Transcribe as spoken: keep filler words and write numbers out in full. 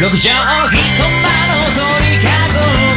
ろく畳一間の鳥かご